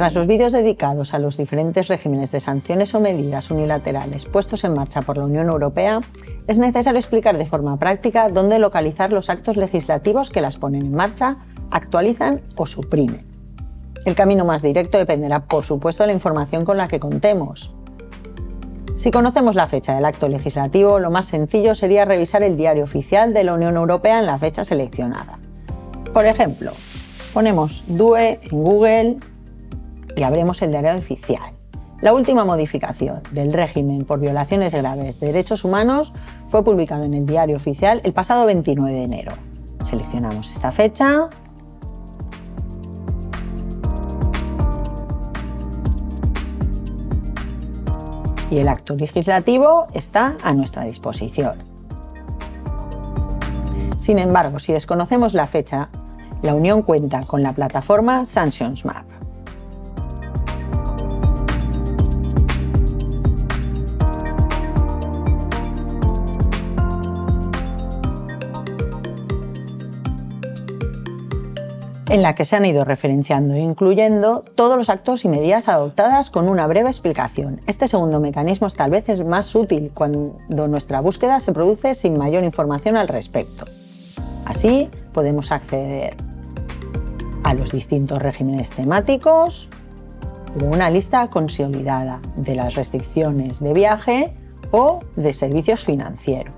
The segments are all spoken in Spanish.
Tras los vídeos dedicados a los diferentes regímenes de sanciones o medidas unilaterales puestos en marcha por la Unión Europea, es necesario explicar de forma práctica dónde localizar los actos legislativos que las ponen en marcha, actualizan o suprimen. El camino más directo dependerá, por supuesto, de la información con la que contemos. Si conocemos la fecha del acto legislativo, lo más sencillo sería revisar el Diario Oficial de la Unión Europea en la fecha seleccionada. Por ejemplo, ponemos DUE en Google y abrimos el Diario Oficial. La última modificación del régimen por violaciones graves de derechos humanos fue publicada en el Diario Oficial el pasado 29 de enero. Seleccionamos esta fecha y el acto legislativo está a nuestra disposición. Sin embargo, si desconocemos la fecha, la Unión cuenta con la plataforma Sanctions Map. En la que se han ido referenciando e incluyendo todos los actos y medidas adoptadas con una breve explicación. Este segundo mecanismo es tal vez el más útil cuando nuestra búsqueda se produce sin mayor información al respecto. Así podemos acceder a los distintos regímenes temáticos o una lista consolidada de las restricciones de viaje o de servicios financieros.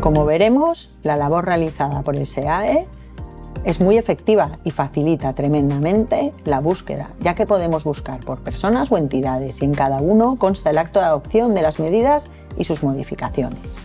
Como veremos, la labor realizada por el SEAE es muy efectiva y facilita tremendamente la búsqueda, ya que podemos buscar por personas o entidades y en cada uno consta el acto de adopción de las medidas y sus modificaciones.